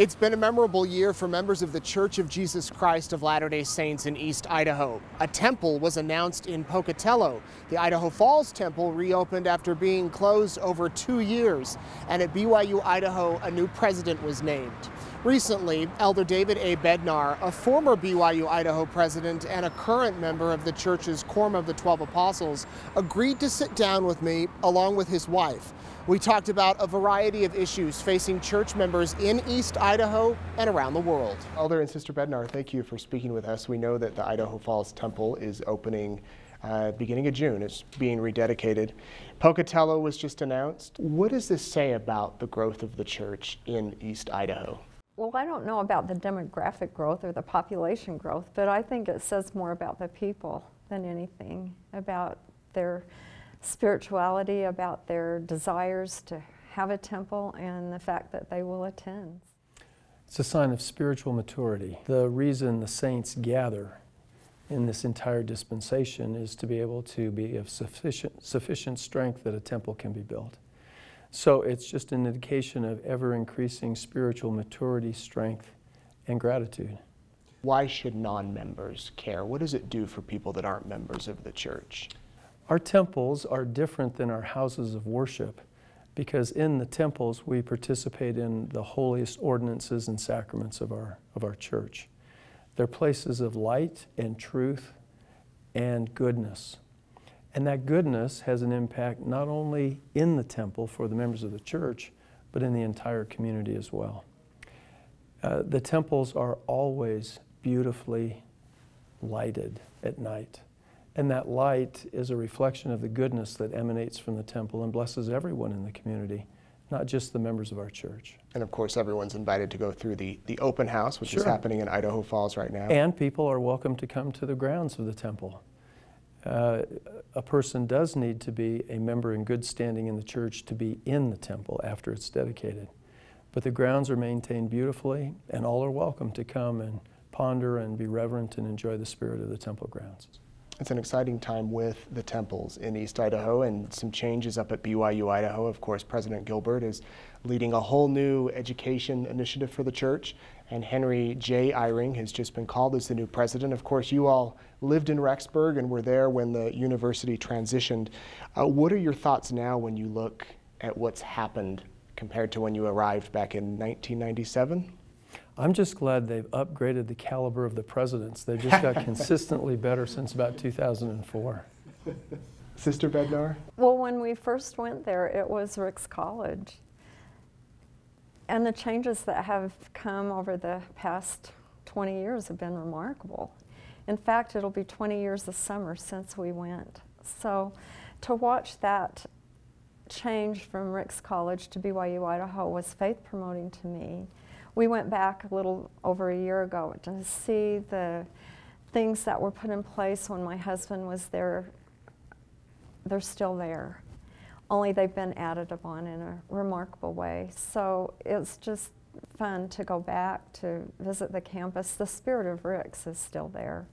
It's been a memorable year for members of the Church of Jesus Christ of Latter-day Saints in East Idaho. A temple was announced in Pocatello. The Idaho Falls Temple reopened after being closed over 2 years. And at BYU Idaho, a new president was named. Recently, Elder David A. Bednar, a former BYU Idaho president and a current member of the church's Quorum of the 12 Apostles, agreed to sit down with me along with his wife. We talked about a variety of issues facing church members in East Idaho and around the world. Elder and Sister Bednar, thank you for speaking with us. We know that the Idaho Falls Temple is opening beginning of June. It's being rededicated. Pocatello was just announced. What does this say about the growth of the church in East Idaho? Well, I don't know about the demographic growth or the population growth, but I think it says more about the people than anything, about their spirituality, about their desires to have a temple, and the fact that they will attend. It's a sign of spiritual maturity. The reason the saints gather in this entire dispensation is to be able to be of sufficient strength that a temple can be built. So it's just an indication of ever-increasing spiritual maturity, strength, and gratitude. Why should non-members care? What does it do for people that aren't members of the church? Our temples are different than our houses of worship because in the temples we participate in the holiest ordinances and sacraments of our church. They're places of light and truth and goodness. And that goodness has an impact not only in the temple for the members of the church, but in the entire community as well. The temples are always beautifully lighted at night. And that light is a reflection of the goodness that emanates from the temple and blesses everyone in the community, not just the members of our church. And of course, everyone's invited to go through the open house, which is happening in Idaho Falls right now. And people are welcome to come to the grounds of the temple. A person does need to be a member in good standing in the church to be in the temple after it's dedicated. But the grounds are maintained beautifully, and all are welcome to come and ponder and be reverent and enjoy the spirit of the temple grounds. It's an exciting time with the temples in East Idaho and some changes up at BYU Idaho. Of course, President Gilbert is leading a whole new education initiative for the church, and Henry J. Eyring has just been called as the new president. Of course, you all lived in Rexburg and were there when the university transitioned. What are your thoughts now when you look at what's happened compared to when you arrived back in 1997? I'm just glad they've upgraded the caliber of the presidents. They've just got consistently better since about 2004. Sister Bednar? Well, when we first went there, it was Ricks College. And the changes that have come over the past 20 years have been remarkable. In fact, it'll be 20 years this summer since we went. So to watch that change from Ricks College to BYU Idaho was faith-promoting to me. We went back a little over a year ago to see the things that were put in place when my husband was there. They're still there, only they've been added upon in a remarkable way. So it's just fun to go back to visit the campus. The spirit of Ricks is still there,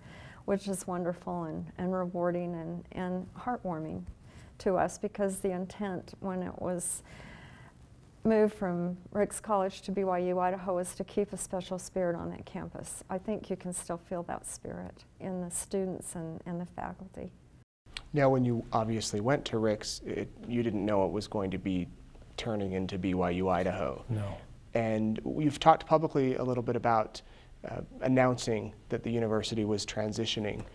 which is wonderful and rewarding and heartwarming to us, because the intent when it was move from Ricks College to BYU Idaho is to keep a special spirit on that campus. I think you can still feel that spirit in the students and the faculty. Now, when you obviously went to Ricks, you didn't know it was going to be turning into BYU Idaho. No. And you've talked publicly a little bit about announcing that the university was transitioning.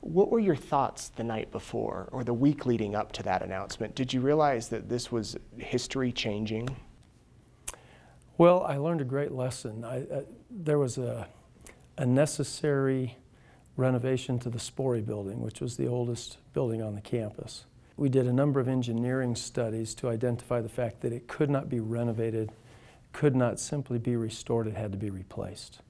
What were your thoughts the night before or the week leading up to that announcement? Did you realize that this was history changing? Well, I learned a great lesson. There was a necessary renovation to the Spori building, which was the oldest building on the campus. We did a number of engineering studies to identify the fact that it could not be renovated, could not simply be restored, it had to be replaced.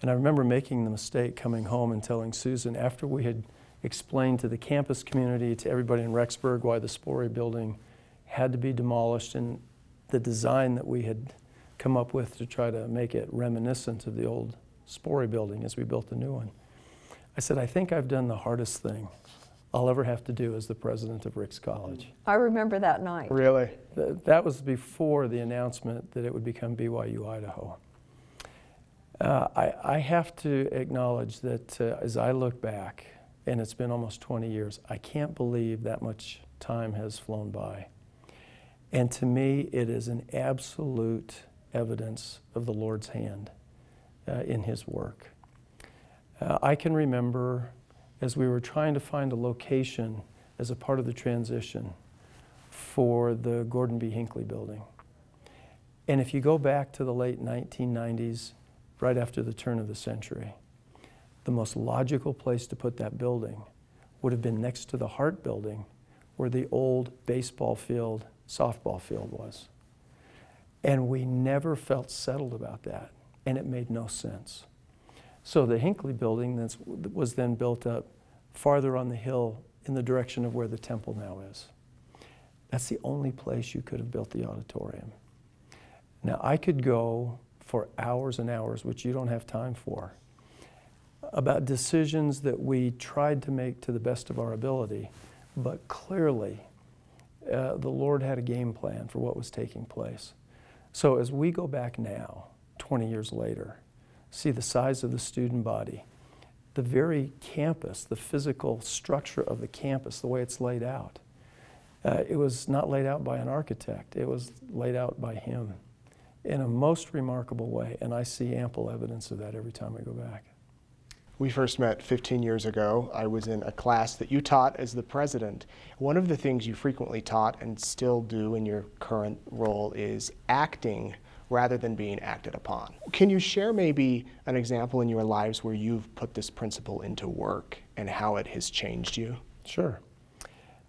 And I remember making the mistake coming home and telling Susan, after we had explained to the campus community, to everybody in Rexburg, why the Spori building had to be demolished and the design that we had come up with to try to make it reminiscent of the old Spori building as we built the new one. I said, I think I've done the hardest thing I'll ever have to do as the president of Ricks College. I remember that night. Really? That was before the announcement that it would become BYU Idaho. I have to acknowledge that as I look back, and it's been almost 20 years, I can't believe that much time has flown by. And to me, it is an absolute evidence of the Lord's hand in His work. I can remember as we were trying to find a location as a part of the transition for the Gordon B. Hinckley building. And if you go back to the late 1990s, right after the turn of the century, the most logical place to put that building would have been next to the Hart building where the old baseball field, softball field was. And we never felt settled about that, and it made no sense. So the Hinckley building was then built up farther on the hill in the direction of where the temple now is. That's the only place you could have built the auditorium. Now, I could go for hours and hours, which you don't have time for, about decisions that we tried to make to the best of our ability, but clearly the Lord had a game plan for what was taking place. So as we go back now, 20 years later, see the size of the student body, the very campus, the physical structure of the campus, the way it's laid out, it was not laid out by an architect, it was laid out by him in a most remarkable way, and I see ample evidence of that every time I go back. We first met 15 years ago. I was in a class that you taught as the president. One of the things you frequently taught and still do in your current role is acting rather than being acted upon. Can you share maybe an example in your lives where you've put this principle into work and how it has changed you? Sure.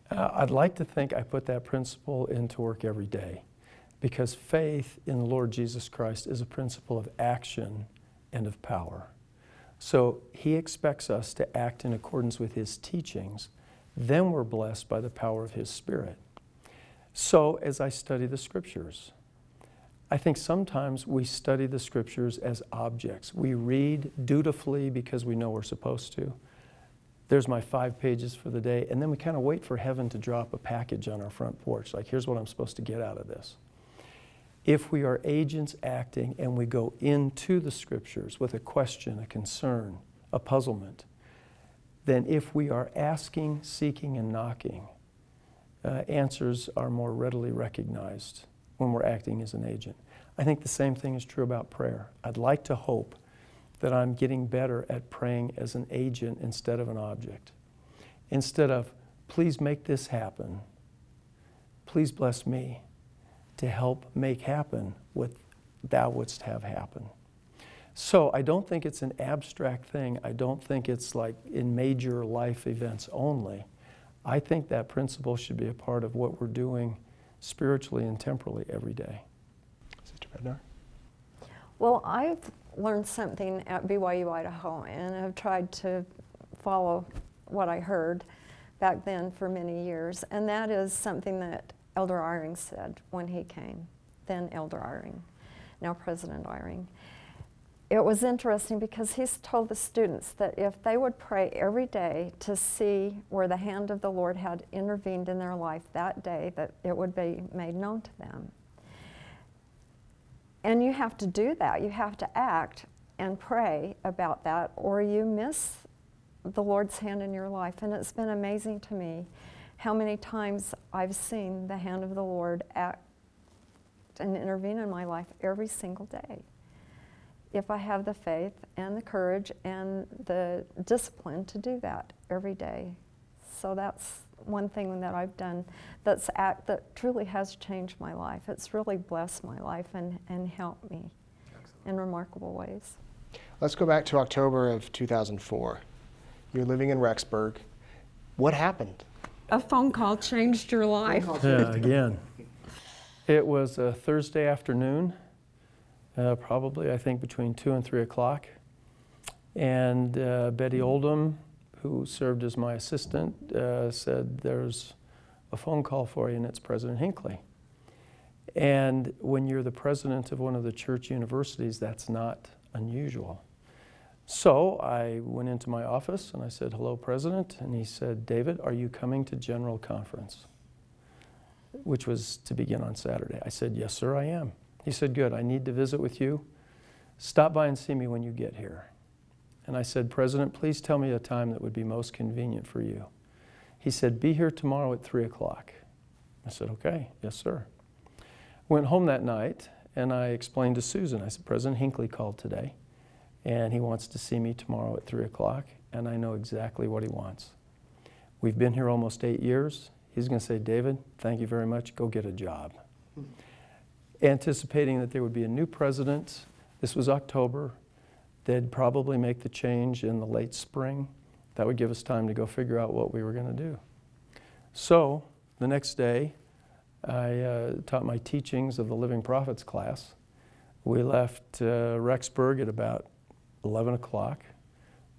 I'd like to think I put that principle into work every day, because faith in the Lord Jesus Christ is a principle of action and of power. So He expects us to act in accordance with His teachings. Then we're blessed by the power of His Spirit. So as I study the Scriptures, I think sometimes we study the Scriptures as objects. We read dutifully because we know we're supposed to. There's my 5 pages for the day, and then we kind of wait for heaven to drop a package on our front porch, like here's what I'm supposed to get out of this. If we are agents acting and we go into the Scriptures with a question, a concern, a puzzlement, then if we are asking, seeking, and knocking, answers are more readily recognized when we're acting as an agent. I think the same thing is true about prayer. I'd like to hope that I'm getting better at praying as an agent instead of an object. Instead of, please make this happen, please bless me, to help make happen what Thou wouldst have happen. So I don't think it's an abstract thing. I don't think it's like in major life events only. I think that principle should be a part of what we're doing spiritually and temporally every day. Sister Bednar? Well, I've learned something at BYU Idaho, and I've tried to follow what I heard back then for many years, and that is something that Elder Eyring said when he came, then Elder Eyring, now President Eyring. It was interesting because he's told the students that if they would pray every day to see where the hand of the Lord had intervened in their life that day, that it would be made known to them. And you have to do that. You have to act and pray about that, or you miss the Lord's hand in your life. And it's been amazing to me how many times I've seen the hand of the Lord act and intervene in my life every single day, if I have the faith and the courage and the discipline to do that every day. So that's one thing that I've done that truly has changed my life. It's really blessed my life and helped me in remarkable ways. Let's go back to October of 2004. You're living in Rexburg. What happened? A phone call changed your life. Yeah, again. It was a Thursday afternoon, probably, I think, between 2 and 3 o'clock. And Betty Oldham, who served as my assistant, said, there's a phone call for you, and it's President Hinckley. And when you're the president of one of the church universities, that's not unusual. So I went into my office and I said, hello, President. And he said, David, are you coming to General Conference? Which was to begin on Saturday. I said, yes, sir, I am. He said, good, I need to visit with you. Stop by and see me when you get here. And I said, President, please tell me a time that would be most convenient for you. He said, be here tomorrow at 3 o'clock. I said, okay, yes, sir. Went home that night and I explained to Susan, I said, President Hinckley called today and he wants to see me tomorrow at 3 o'clock and I know exactly what he wants. We've been here almost 8 years. He's gonna say, David, thank you very much, go get a job. Anticipating that there would be a new president, this was October, they'd probably make the change in the late spring. That would give us time to go figure out what we were gonna do. So the next day, I taught my teachings of the Living Prophets class. We left Rexburg at about 11 o'clock,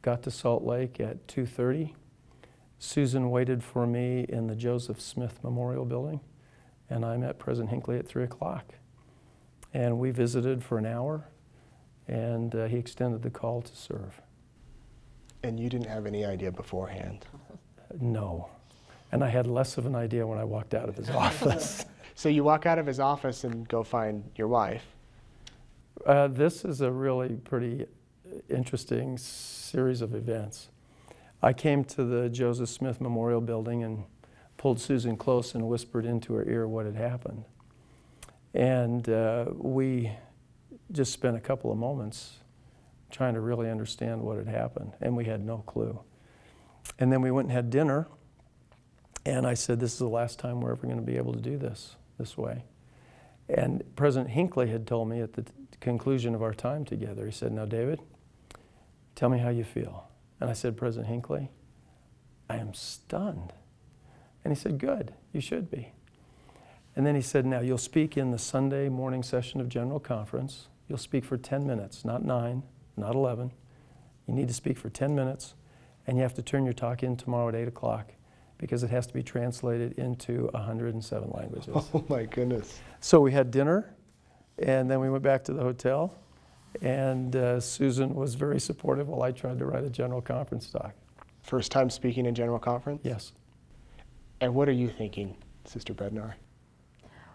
got to Salt Lake at 2:30. Susan waited for me in the Joseph Smith Memorial Building, and I met President Hinckley at 3 o'clock. And we visited for an hour, and he extended the call to serve. And you didn't have any idea beforehand? No. And I had less of an idea when I walked out of his office. So you walk out of his office and go find your wife. This is a really pretty interesting series of events. I came to the Joseph Smith Memorial Building and pulled Susan close and whispered into her ear what had happened. And we just spent a couple of moments trying to really understand what had happened, and we had no clue. And then we went and had dinner. And I said, this is the last time we're ever going to be able to do this way. And President Hinckley had told me at the conclusion of our time together, he said, now David, tell me how you feel. And I said, President Hinckley, I am stunned. And he said, good, you should be. And then he said, now you'll speak in the Sunday morning session of General Conference. You'll speak for 10 minutes, not 9, not 11. You need to speak for 10 minutes, and you have to turn your talk in tomorrow at 8 o'clock. Because it has to be translated into 107 languages. Oh my goodness. So we had dinner, and then we went back to the hotel, and Susan was very supportive while I tried to write a General Conference talk. First time speaking in General Conference? Yes. And what are you thinking, Sister Bednar?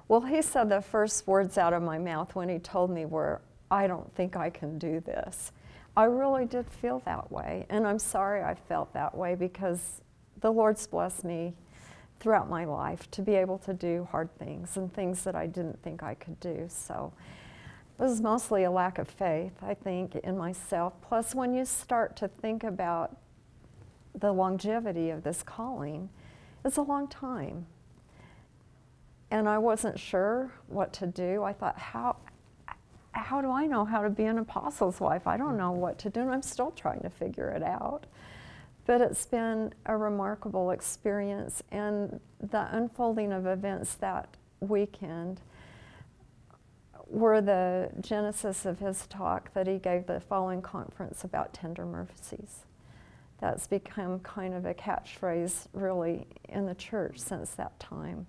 Well, he said the first words out of my mouth when he told me were, I don't think I can do this. I really did feel that way, and I'm sorry I felt that way because the Lord's blessed me throughout my life to be able to do hard things and things that I didn't think I could do. So it was mostly a lack of faith, I think, in myself. Plus, when you start to think about the longevity of this calling, it's a long time. And I wasn't sure what to do. I thought, how do I know how to be an apostle's wife? I don't know what to do, and I'm still trying to figure it out. But it's been a remarkable experience, and the unfolding of events that weekend were the genesis of his talk that he gave the following conference about tender mercies. That's become kind of a catchphrase, really, in the church since that time.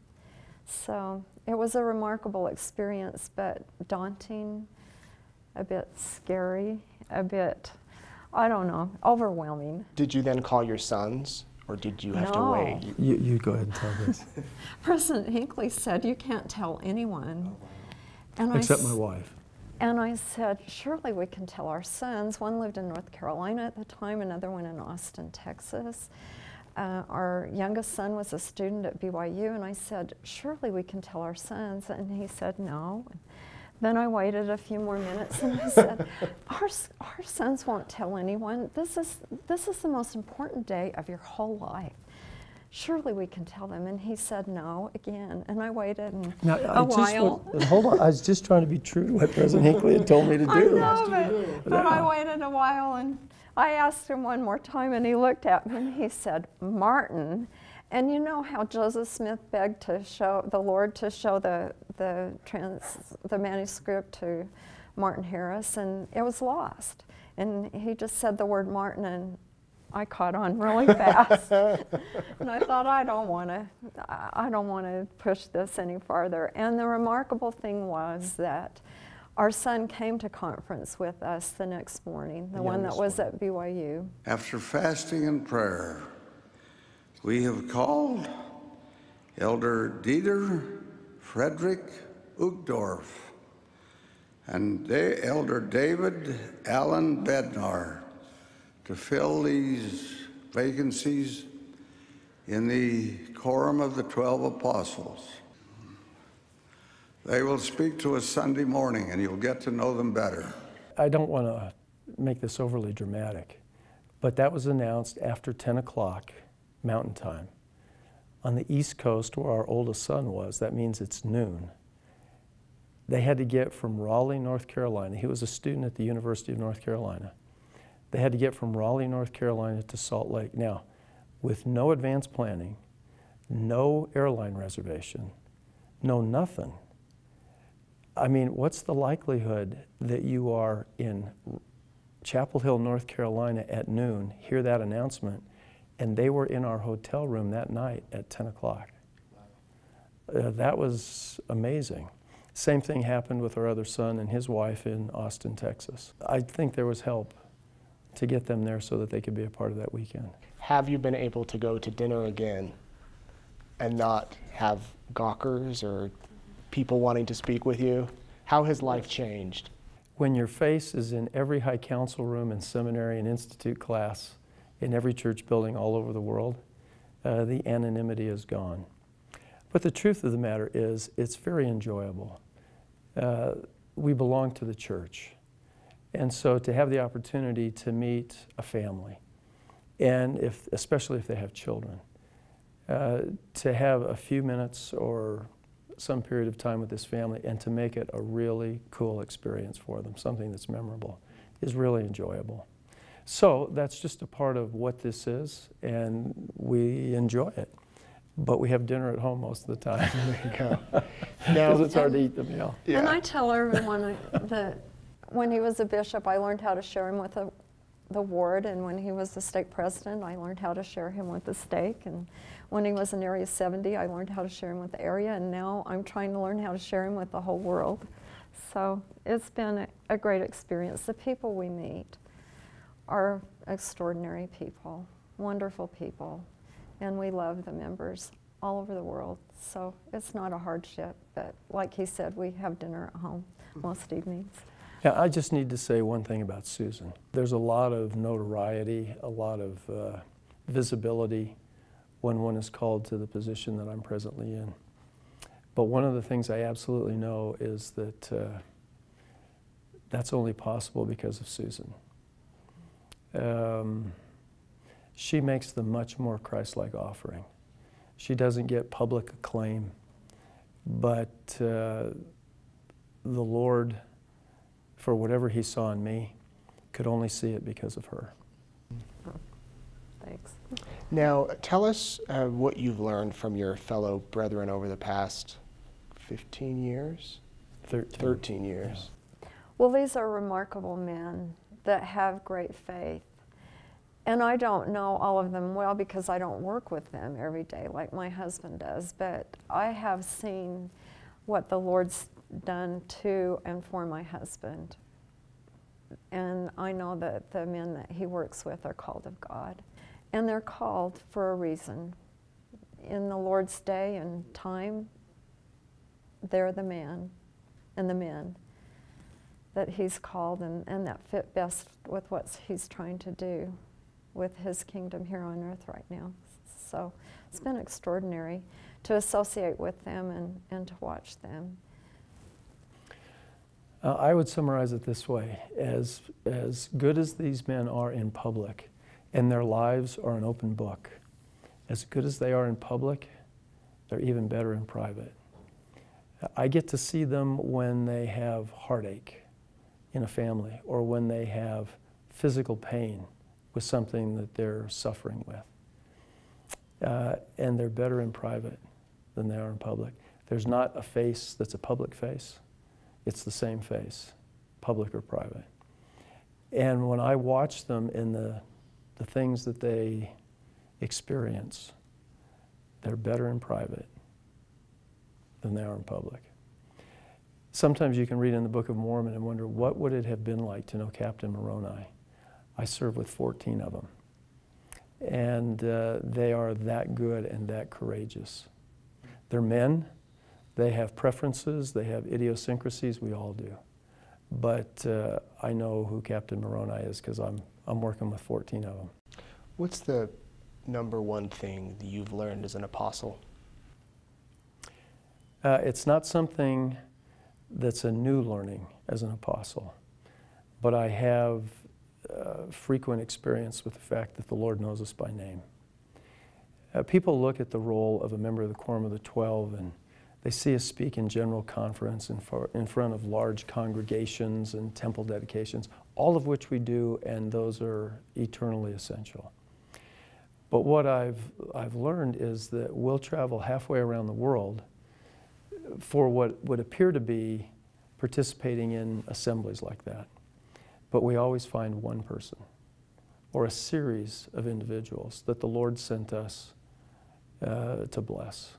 So it was a remarkable experience, but daunting, a bit scary, a bit, I don't know, overwhelming. Did you then call your sons, or did you have to wait? You go ahead and tell this. President Hinckley said, you can't tell anyone. Oh, wow. And except my wife. And I said, surely we can tell our sons. One lived in North Carolina at the time, another one in Austin, Texas. Our youngest son was a student at BYU, and I said, surely we can tell our sons. And he said, no. Then I waited a few more minutes and I said, our sons won't tell anyone. This is the most important day of your whole life. Surely we can tell them. And he said no again. And I waited a while. Hold on, I was just trying to be true to what President Hinckley had told me to do. I know, but I waited a while and I asked him one more time and he looked at me and he said, Martin. And you know how Joseph Smith begged to show the Lord to show the manuscript to Martin Harris, and it was lost. And he just said the word Martin, and I caught on really fast. And I thought, I don't want to push this any farther. And the remarkable thing was that our son came to conference with us the next morning, the one that was at BYU. After fasting and prayer, we have called Elder Dieter Frederick Uchtdorf and Elder David Allen Bednar to fill these vacancies in the Quorum of the 12 Apostles. They will speak to us Sunday morning, and you'll get to know them better. I don't want to make this overly dramatic, but that was announced after 10 o'clock Mountain Time. On the East Coast, where our oldest son was, that means it's noon. They had to get from Raleigh, North Carolina. He was a student at the University of North Carolina. They had to get from Raleigh, North Carolina to Salt Lake. Now, with no advance planning, no airline reservation, no nothing. I mean, what's the likelihood that you are in Chapel Hill, North Carolina at noon, hear that announcement, and they were in our hotel room that night at 10 o'clock? That was amazing. Same thing happened with our other son and his wife in Austin, Texas. I think there was help to get them there so that they could be a part of that weekend. Have you been able to go to dinner again and not have gawkers or people wanting to speak with you? How has life changed? When your face is in every high council room and seminary and institute class, in every church building all over the world, the anonymity is gone. But the truth of the matter is, it's very enjoyable. We belong to the church. And so to have the opportunity to meet a family, and especially if they have children, to have a few minutes or some period of time with this family and to make it a really cool experience for them, something that's memorable, is really enjoyable. So that's just a part of what this is, and we enjoy it. But we have dinner at home most of the time. There you go. Because it's hard to eat the meal. Yeah. And I tell everyone that when he was a bishop, I learned how to share him with the ward, and when he was the state president, I learned how to share him with the stake, and when he was in Area 70, I learned how to share him with the area, and now I'm trying to learn how to share him with the whole world. So it's been a great experience. The people we meet are extraordinary people, wonderful people, and we love the members all over the world. So it's not a hardship, but like he said, we have dinner at home most evenings. Yeah, I just need to say one thing about Susan. There's a lot of notoriety, a lot of visibility when one is called to the position that I'm presently in. But one of the things I absolutely know is that that's only possible because of Susan. She makes the much more Christ-like offering. She doesn't get public acclaim, but the Lord, for whatever he saw in me, could only see it because of her. Thanks. Now, tell us what you've learned from your fellow brethren over the past 15 years? 13 years. Yeah. Well, these are remarkable men that have great faith. And I don't know all of them well because I don't work with them every day like my husband does, but I have seen what the Lord's done to and for my husband. And I know that the men that he works with are called of God. And they're called for a reason. In the Lord's day and time, they're the man and the men that he's called and that fit best with what he's trying to do with his kingdom here on earth right now. So it's been extraordinary to associate with them and to watch them. I would summarize it this way. As good as these men are in public, and their lives are an open book, as good as they are in public, they're even better in private. I get to see them when they have heartache in a family, or when they have physical pain with something that they're suffering with. And they're better in private than they are in public. There's not a face that's a public face. It's the same face, public or private. And when I watch them in the things that they experience, they're better in private than they are in public. Sometimes you can read in the Book of Mormon and wonder, what would it have been like to know Captain Moroni? I served with 14 of them. And they are that good and that courageous. They're men. They have preferences. They have idiosyncrasies. We all do. But I know who Captain Moroni is because I'm working with 14 of them. What's the number one thing that you've learned as an apostle? It's not something that's a new learning as an apostle, but I have frequent experience with the fact that the Lord knows us by name. People look at the role of a member of the Quorum of the 12 and they see us speak in General Conference and in front of large congregations and temple dedications, all of which we do, and those are eternally essential. But what I've learned is that we'll travel halfway around the world for what would appear to be participating in assemblies like that. But we always find one person or a series of individuals that the Lord sent us to bless.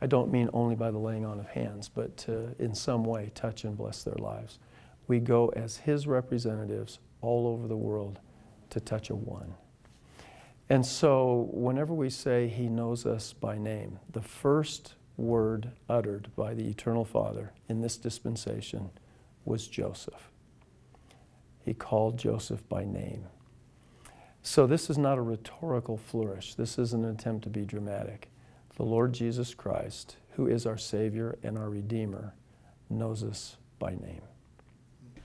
I don't mean only by the laying on of hands, but to, in some way, touch and bless their lives. We go as His representatives all over the world to touch a one. And so whenever we say He knows us by name, the first word uttered by the Eternal Father in this dispensation was Joseph. He called Joseph by name. So this is not a rhetorical flourish. This is an attempt to be dramatic. The Lord Jesus Christ, who is our Savior and our Redeemer, knows us by name.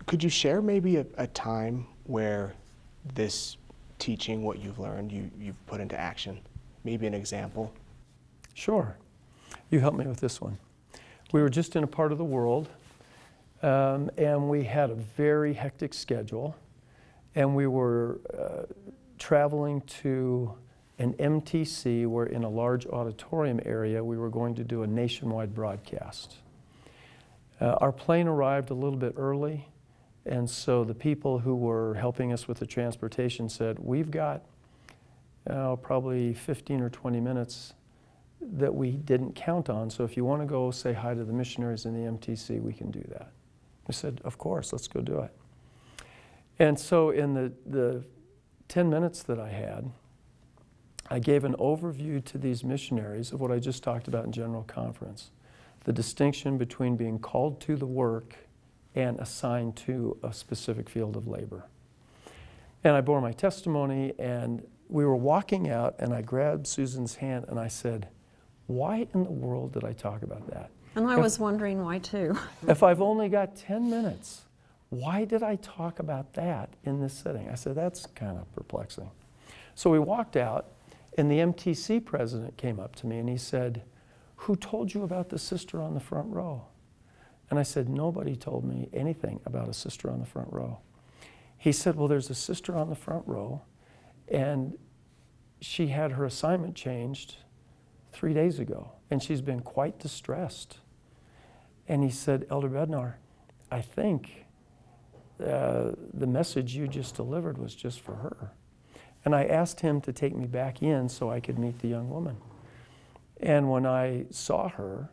Could you share maybe a time where this teaching, what you've learned, you've put into action? Maybe an example? Sure. You helped me with this one. We were just in a part of the world, and we had a very hectic schedule, and we were traveling to an MTC where in a large auditorium area we were going to do a nationwide broadcast. Our plane arrived a little bit early, and so the people who were helping us with the transportation said, we've got probably 15 or 20 minutes that we didn't count on, so if you want to go say hi to the missionaries in the MTC, we can do that. We said, of course, let's go do it. And so in the 10 minutes that I had, I gave an overview to these missionaries of what I just talked about in General Conference, the distinction between being called to the work and assigned to a specific field of labor. And I bore my testimony, and we were walking out, and I grabbed Susan's hand, and I said, why in the world did I talk about that? And I was wondering why, too. If I've only got 10 minutes, why did I talk about that in this setting? I said, that's kind of perplexing. So we walked out, and the MTC president came up to me and he said, who told you about the sister on the front row? And I said, nobody told me anything about a sister on the front row. He said, well, there's a sister on the front row and she had her assignment changed 3 days ago and she's been quite distressed. And he said, Elder Bednar, I think the message you just delivered was just for her. And I asked him to take me back in so I could meet the young woman. And when I saw her,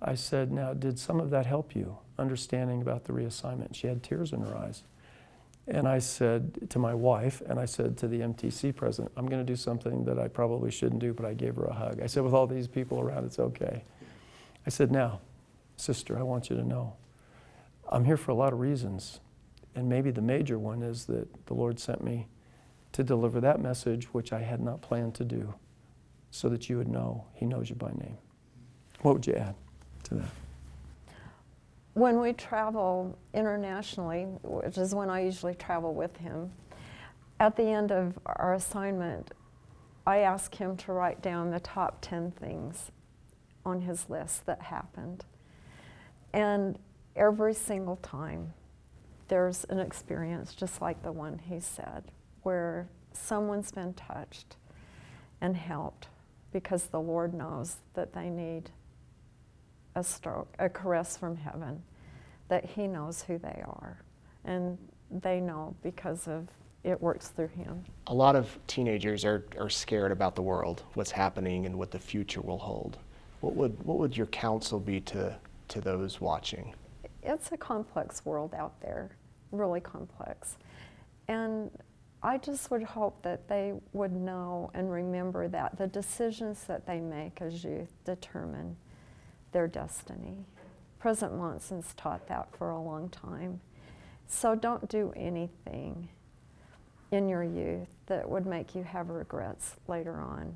I said, now, did some of that help you, understanding about the reassignment? She had tears in her eyes. And I said to my wife, and I said to the MTC president, I'm going to do something that I probably shouldn't do, but I gave her a hug. I said, with all these people around, it's okay. I said, now, sister, I want you to know, I'm here for a lot of reasons. And maybe the major one is that the Lord sent me to deliver that message, which I had not planned to do, so that you would know He knows you by name. What would you add to that? When we travel internationally, which is when I usually travel with him, at the end of our assignment, I ask him to write down the top 10 things on his list that happened. And every single time, there's an experience just like the one he said, where someone's been touched and helped because the Lord knows that they need a stroke, a caress from heaven, that He knows who they are, and they know because of it works through Him. A lot of teenagers are scared about the world, what's happening and what the future will hold. What would your counsel be to those watching? It's a complex world out there, really complex. And I just would hope that they would know and remember that the decisions that they make as youth determine their destiny. President Monson's taught that for a long time. So don't do anything in your youth that would make you have regrets later on.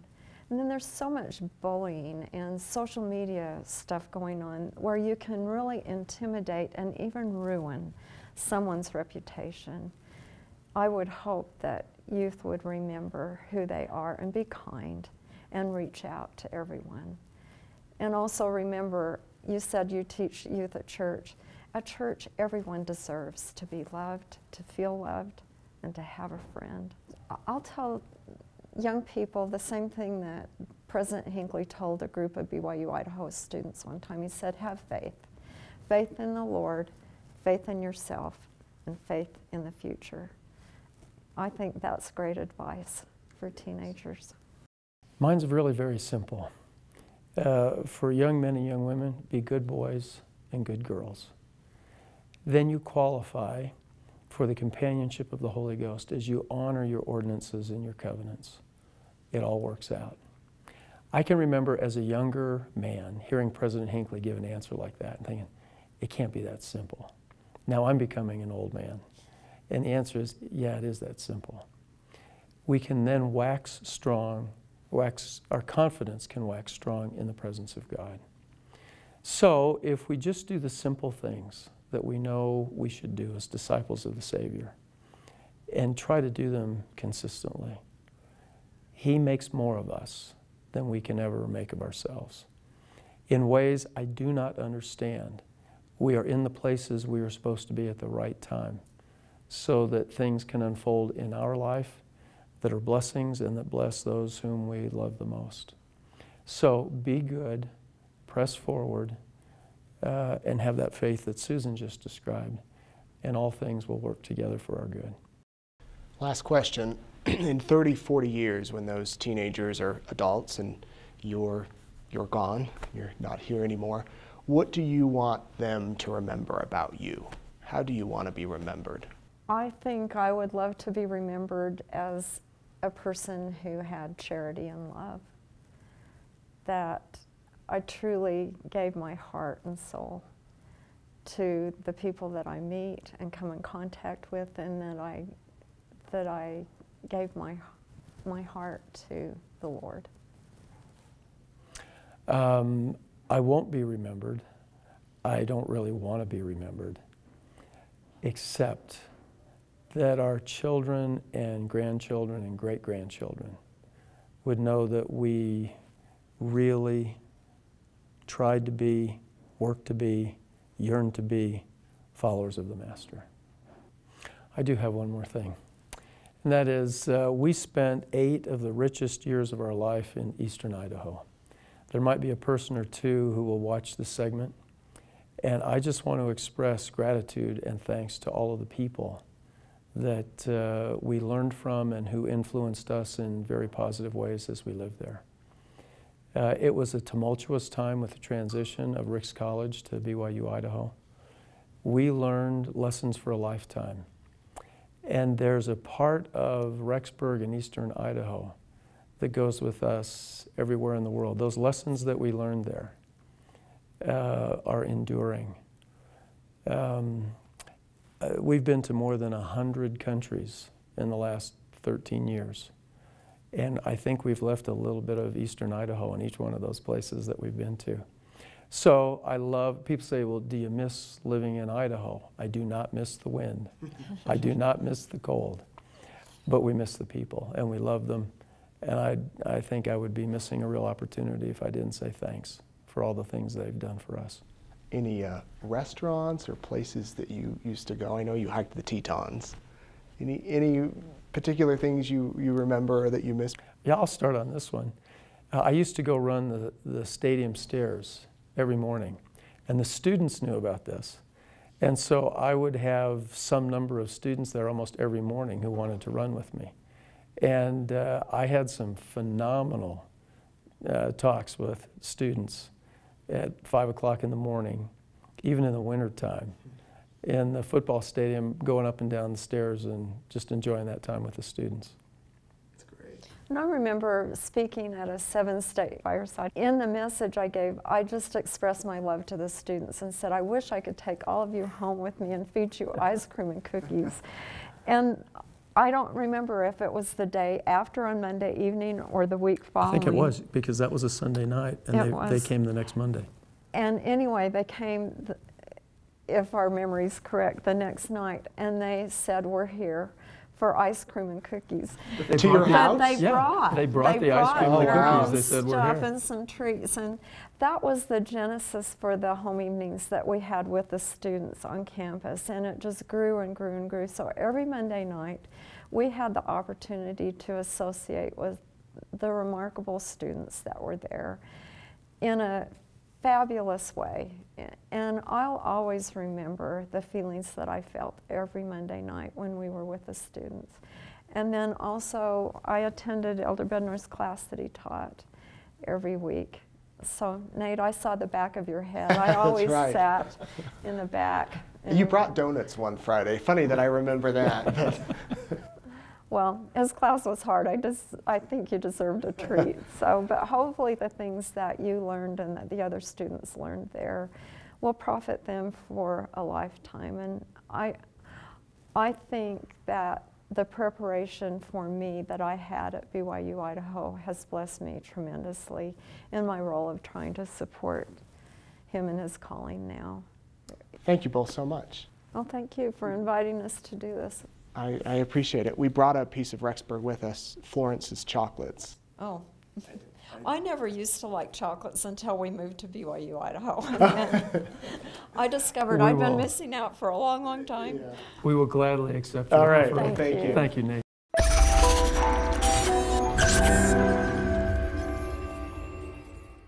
And then there's so much bullying and social media stuff going on where you can really intimidate and even ruin someone's reputation. I would hope that youth would remember who they are and be kind and reach out to everyone. And also remember, you said you teach youth at church. At church, everyone deserves to be loved, to feel loved, and to have a friend. I'll tell young people the same thing that President Hinckley told a group of BYU Idaho students one time. He said, have faith. Faith in the Lord, faith in yourself, and faith in the future. I think that's great advice for teenagers. Mine's really very simple. For young men and young women, be good boys and good girls. Then you qualify for the companionship of the Holy Ghost as you honor your ordinances and your covenants. It all works out. I can remember as a younger man hearing President Hinckley give an answer like that and thinking, it can't be that simple. Now I'm becoming an old man. And the answer is, yeah, it is that simple. We can then wax strong, our confidence can wax strong in the presence of God. So if we just do the simple things that we know we should do as disciples of the Savior and try to do them consistently, He makes more of us than we can ever make of ourselves. In ways I do not understand, we are in the places we are supposed to be at the right time so that things can unfold in our life that are blessings and that bless those whom we love the most. So be good, press forward, and have that faith that Susan just described, and all things will work together for our good. Last question. In 30, 40 years, when those teenagers are adults and you're gone, you're not here anymore, what do you want them to remember about you? How do you want to be remembered? I think I would love to be remembered as a person who had charity and love, that I truly gave my heart and soul to the people that I meet and come in contact with, and that I gave my heart to the Lord. I won't be remembered. I don't really want to be remembered, except that our children and grandchildren and great-grandchildren would know that we really tried to be, worked to be, yearned to be followers of the Master. I do have one more thing, and that is we spent 8 of the richest years of our life in eastern Idaho. There might be a person or two who will watch this segment, and I just want to express gratitude and thanks to all of the people that we learned from and who influenced us in very positive ways as we lived there. It was a tumultuous time with the transition of Ricks College to BYU Idaho. We learned lessons for a lifetime. And there's a part of Rexburg in eastern Idaho that goes with us everywhere in the world. Those lessons that we learned there are enduring. We've been to more than 100 countries in the last 13 years. And I think we've left a little bit of eastern Idaho in each one of those places that we've been to. So I love, people say, well, do you miss living in Idaho? I do not miss the wind. I do not miss the cold. But we miss the people, and we love them. And I think I would be missing a real opportunity if I didn't say thanks for all the things they've done for us. Any restaurants or places that you used to go? I know you hiked the Tetons. Any particular things you remember or that you missed? Yeah, I'll start on this one. I used to go run the stadium stairs every morning, and the students knew about this. And so I would have some number of students there almost every morning who wanted to run with me. And I had some phenomenal talks with students at 5 o'clock in the morning, even in the wintertime, in the football stadium, going up and down the stairs and just enjoying that time with the students. That's great. And I remember speaking at a seven-state fireside. In the message I gave, I just expressed my love to the students and said, I wish I could take all of you home with me and feed you ice cream and cookies. And I don't remember if it was the day after on Monday evening or the week following. I think it was, because that was a Sunday night, and they came the next Monday. And anyway, they came, if our memory's correct, the next night, and they said, we're here for ice cream and cookies. To your house? They brought the ice cream and the cookies. They said, we're here. And some treats. And that was the genesis for the home evenings that we had with the students on campus. And it just grew and grew and grew. So every Monday night, we had the opportunity to associate with the remarkable students that were there in a fabulous way. And I'll always remember the feelings that I felt every Monday night when we were with the students. And then also, I attended Elder Bednar's class that he taught every week. So, Nate, I saw the back of your head. I always sat in the back. You brought donuts one Friday. Funny that I remember that. Well, his class was hard. I think you deserved a treat. So, but hopefully the things that you learned and that the other students learned there will profit them for a lifetime. And I think that the preparation for me that I had at BYU Idaho has blessed me tremendously in my role of trying to support him in his calling now. Thank you both so much. Well, thank you for inviting us to do this. I appreciate it. We brought a piece of Rexburg with us, Florence's chocolates. Oh, I never used to like chocolates until we moved to BYU, Idaho. And I discovered I'd been missing out for a long, long time. Yeah. We will gladly accept it. All right. Well, thank you. Thank you, Nate.